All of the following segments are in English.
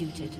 executed.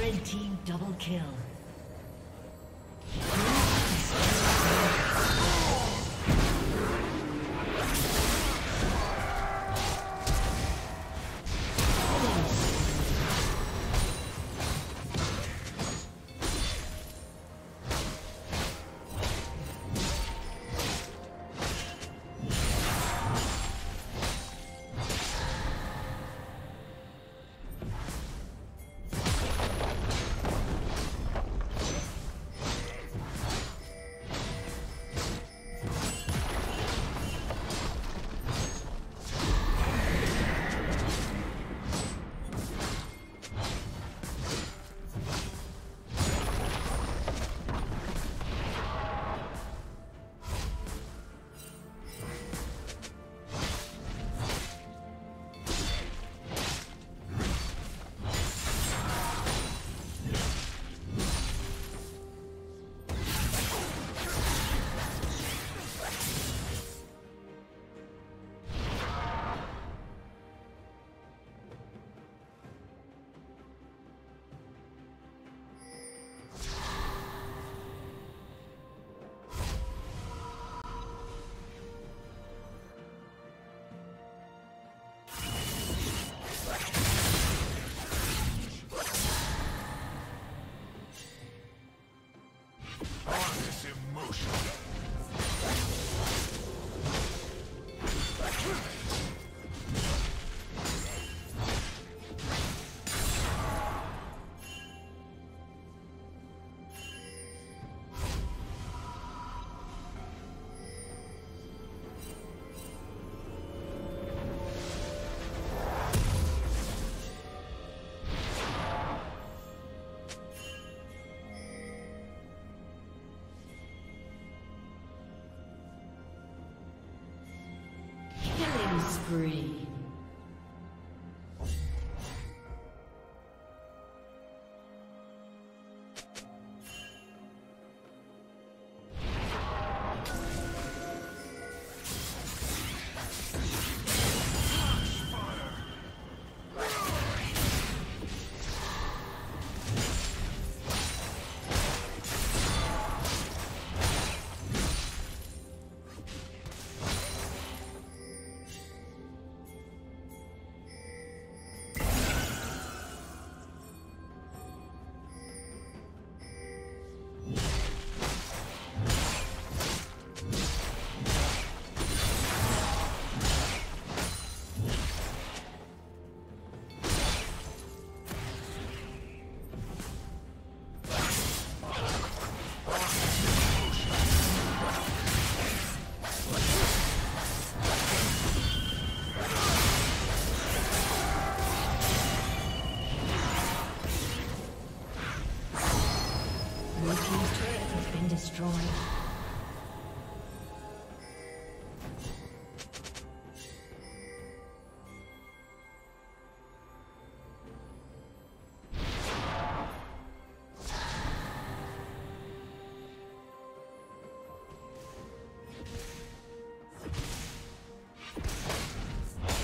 Red team double kill. Spree.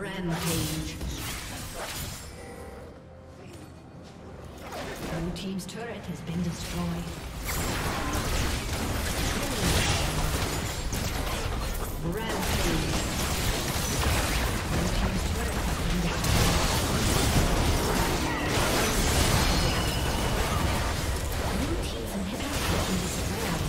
Rampage. Blue team's turret has been destroyed. Rampage. Blue team's turret has been destroyed.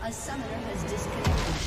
A summoner has disconnected.